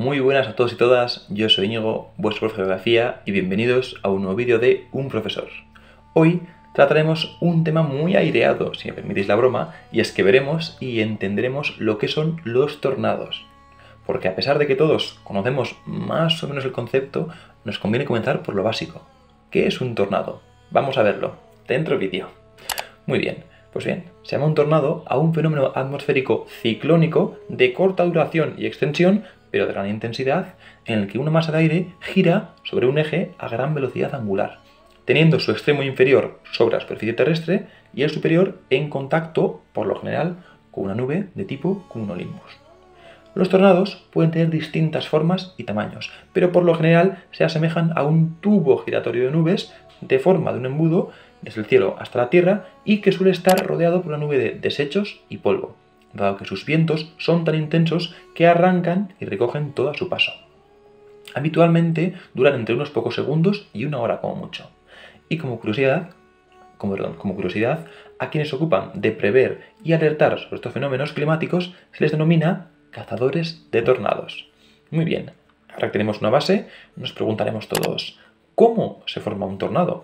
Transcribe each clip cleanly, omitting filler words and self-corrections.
Muy buenas a todos y todas, yo soy Iñigo, vuestro profe de geografía, y bienvenidos a un nuevo vídeo de Un Profesor. Hoy trataremos un tema muy aireado, si me permitís la broma, y es que veremos y entenderemos lo que son los tornados. Porque a pesar de que todos conocemos más o menos el concepto, nos conviene comenzar por lo básico. ¿Qué es un tornado? Vamos a verlo, dentro vídeo. Muy bien. Pues bien, se llama un tornado a un fenómeno atmosférico ciclónico de corta duración y extensión, pero de gran intensidad, en el que una masa de aire gira sobre un eje a gran velocidad angular, teniendo su extremo inferior sobre la superficie terrestre y el superior en contacto, por lo general, con una nube de tipo cumulonimbus. Los tornados pueden tener distintas formas y tamaños, pero por lo general se asemejan a un tubo giratorio de nubes de forma de un embudo desde el cielo hasta la tierra y que suele estar rodeado por una nube de desechos y polvo, dado que sus vientos son tan intensos que arrancan y recogen todo a su paso. Habitualmente duran entre unos pocos segundos y una hora como mucho. Y como curiosidad, a quienes se ocupan de prever y alertar sobre estos fenómenos climáticos se les denomina cazadores de tornados. Muy bien, ahora que tenemos una base, nos preguntaremos todos, ¿cómo se forma un tornado?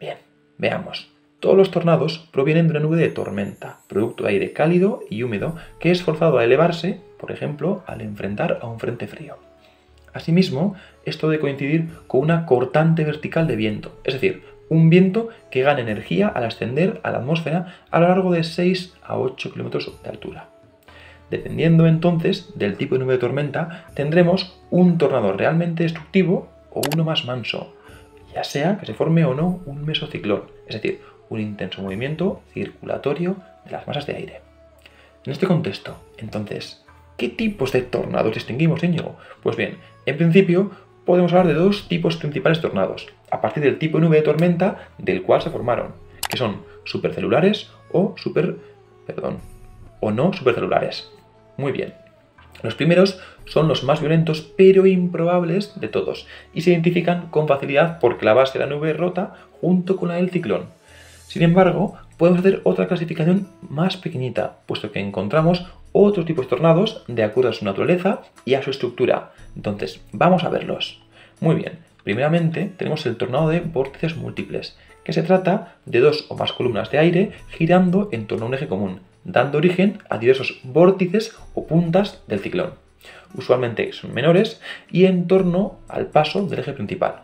Bien, veamos. Todos los tornados provienen de una nube de tormenta, producto de aire cálido y húmedo que es forzado a elevarse, por ejemplo, al enfrentar a un frente frío. Asimismo, esto debe coincidir con una cortante vertical de viento, es decir, un viento que gana energía al ascender a la atmósfera a lo largo de 6 a 8 kilómetros de altura. Dependiendo entonces del tipo de nube de tormenta, tendremos un tornado realmente destructivo o uno más manso, ya sea que se forme o no un mesociclón, es decir, un intenso movimiento circulatorio de las masas de aire. En este contexto, entonces, ¿qué tipos de tornados distinguimos, Íñigo? Pues bien, en principio podemos hablar de dos tipos principales de tornados, a partir del tipo de nube de tormenta del cual se formaron, que son supercelulares o no supercelulares. Muy bien. Los primeros son los más violentos pero improbables de todos y se identifican con facilidad porque la base de la nube es rota junto con la del ciclón. Sin embargo, podemos hacer otra clasificación más pequeñita, puesto que encontramos otros tipos de tornados de acuerdo a su naturaleza y a su estructura. Entonces, vamos a verlos. Muy bien. Primeramente, tenemos el tornado de vórtices múltiples, que se trata de dos o más columnas de aire girando en torno a un eje común, dando origen a diversos vórtices o puntas del ciclón. Usualmente son menores y en torno al paso del eje principal.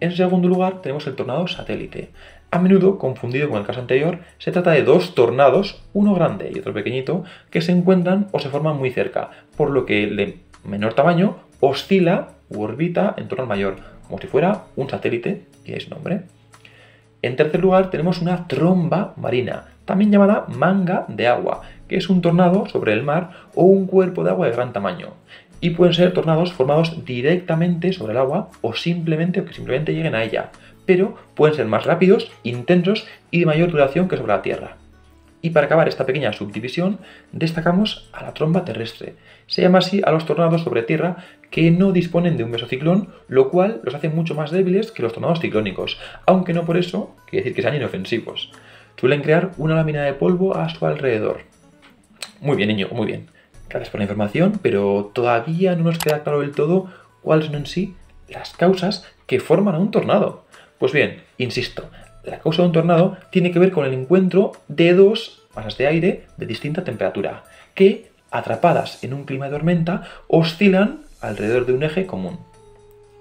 En segundo lugar, tenemos el tornado satélite. A menudo, confundido con el caso anterior, se trata de dos tornados, uno grande y otro pequeñito, que se encuentran o se forman muy cerca, por lo que el de menor tamaño oscila u orbita en torno al mayor, como si fuera un satélite, que es nombre. En tercer lugar, tenemos una tromba marina, también llamada manga de agua, que es un tornado sobre el mar o un cuerpo de agua de gran tamaño. Y pueden ser tornados formados directamente sobre el agua o simplemente lleguen a ella, pero pueden ser más rápidos, intensos y de mayor duración que sobre la Tierra. Y para acabar esta pequeña subdivisión, destacamos a la tromba terrestre. Se llama así a los tornados sobre tierra que no disponen de un mesociclón, lo cual los hace mucho más débiles que los tornados ciclónicos, aunque no por eso quiere decir que sean inofensivos. Suelen crear una lámina de polvo a su alrededor. Muy bien, Íñigo, muy bien. Gracias por la información, pero todavía no nos queda claro del todo cuáles son en sí las causas que forman a un tornado. Pues bien, insisto, la causa de un tornado tiene que ver con el encuentro de dos masas de aire de distinta temperatura, que, atrapadas en un clima de tormenta, oscilan alrededor de un eje común.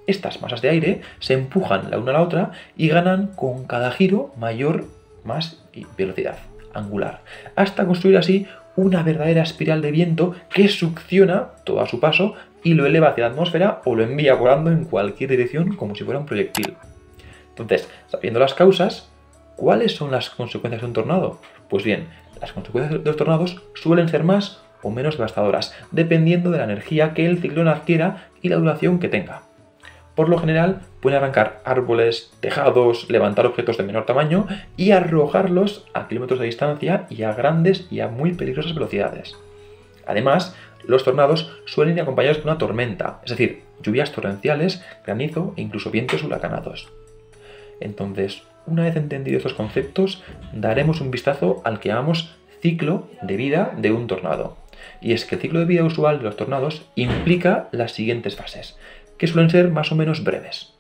Estas masas de aire se empujan la una a la otra y ganan con cada giro mayor más velocidad angular, hasta construir así una verdadera espiral de viento que succiona todo a su paso y lo eleva hacia la atmósfera o lo envía volando en cualquier dirección como si fuera un proyectil. Entonces, sabiendo las causas, ¿cuáles son las consecuencias de un tornado? Pues bien, las consecuencias de los tornados suelen ser más o menos devastadoras, dependiendo de la energía que el ciclón adquiera y la duración que tenga. Por lo general, pueden arrancar árboles, tejados, levantar objetos de menor tamaño y arrojarlos a kilómetros de distancia y a grandes y a muy peligrosas velocidades. Además, los tornados suelen ir acompañados de una tormenta, es decir, lluvias torrenciales, granizo e incluso vientos huracanados. Entonces, una vez entendidos estos conceptos, daremos un vistazo al que llamamos ciclo de vida de un tornado. y es que el ciclo de vida usual de los tornados implica las siguientes fases, que suelen ser más o menos breves.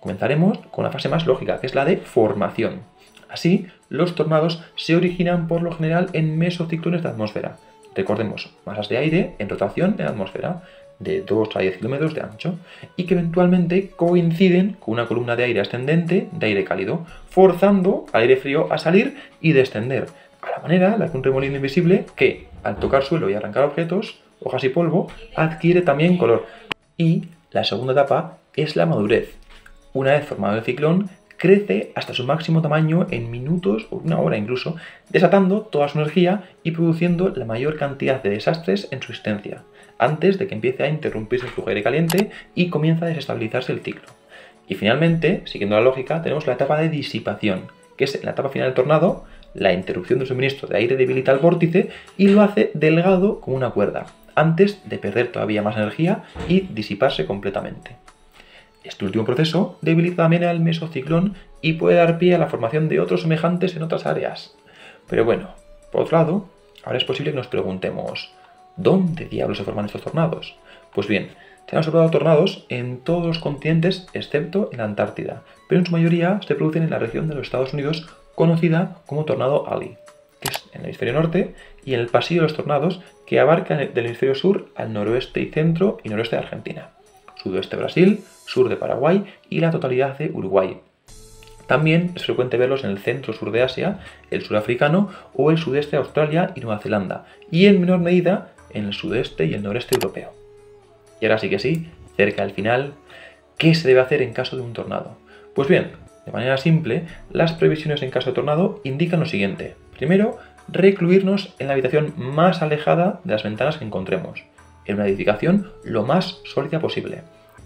Comenzaremos con la fase más lógica, que es la de formación. Así, los tornados se originan por lo general en mesociclones de atmósfera. Recordemos, masas de aire en rotación en la atmósfera, de 2 a 10 kilómetros de ancho, y que eventualmente coinciden con una columna de aire ascendente, de aire cálido, forzando al aire frío a salir y descender, a la manera de un remolino invisible que, al tocar suelo y arrancar objetos, hojas y polvo, adquiere también color. Y la segunda etapa es la madurez. Una vez formado el ciclón, crece hasta su máximo tamaño en minutos o una hora incluso, desatando toda su energía y produciendo la mayor cantidad de desastres en su existencia, antes de que empiece a interrumpirse el flujo de aire caliente y comienza a desestabilizarse el ciclo. Y finalmente, siguiendo la lógica, tenemos la etapa de disipación, que es en la etapa final del tornado, la interrupción del suministro de aire debilita el vórtice y lo hace delgado como una cuerda, antes de perder todavía más energía y disiparse completamente. Este último proceso debilita también al mesociclón y puede dar pie a la formación de otros semejantes en otras áreas. Pero bueno, por otro lado, ahora es posible que nos preguntemos, ¿dónde diablos se forman estos tornados? Pues bien, se han observado tornados en todos los continentes excepto en la Antártida, pero en su mayoría se producen en la región de los Estados Unidos conocida como Tornado Alley, que es en el hemisferio norte, y en el pasillo de los tornados que abarca del hemisferio sur al noroeste y centro y noroeste de Argentina, sudoeste de Brasil, sur de Paraguay y la totalidad de Uruguay. También es frecuente verlos en el centro-sur de Asia, el sur africano o el sudeste de Australia y Nueva Zelanda, y en menor medida en el sudeste y el noreste europeo. Y ahora sí que sí, cerca del final, ¿qué se debe hacer en caso de un tornado? Pues bien, de manera simple, las previsiones en caso de tornado indican lo siguiente. Primero, recluirnos en la habitación más alejada de las ventanas que encontremos, en una edificación lo más sólida posible.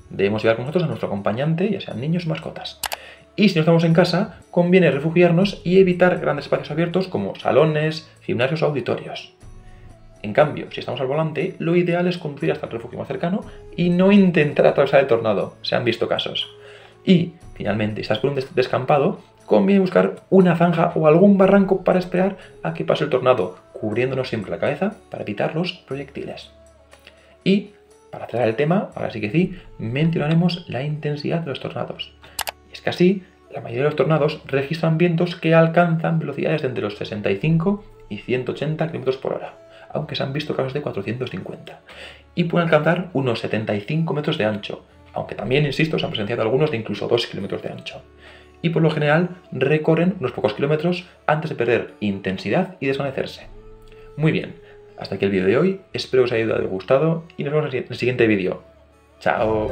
Debemos llevar con nosotros a nuestro acompañante, ya sean niños o mascotas. Y si no estamos en casa, conviene refugiarnos y evitar grandes espacios abiertos como salones, gimnasios o auditorios. En cambio, si estamos al volante, lo ideal es conducir hasta el refugio más cercano y no intentar atravesar el tornado, se han visto casos. Y, finalmente, si estás por un descampado, conviene buscar una zanja o algún barranco para esperar a que pase el tornado, cubriéndonos siempre la cabeza para evitar los proyectiles. Y, para cerrar el tema, ahora sí que sí, mencionaremos la intensidad de los tornados. Y es que así, la mayoría de los tornados registran vientos que alcanzan velocidades de entre los 65 y 180 km por hora, aunque se han visto casos de 450, y pueden alcanzar unos 75 metros de ancho, aunque también, insisto, se han presenciado algunos de incluso 2 kilómetros de ancho. Y por lo general recorren unos pocos kilómetros antes de perder intensidad y desvanecerse. Muy bien, hasta aquí el vídeo de hoy, espero que os haya gustado y nos vemos en el siguiente vídeo. ¡Chao!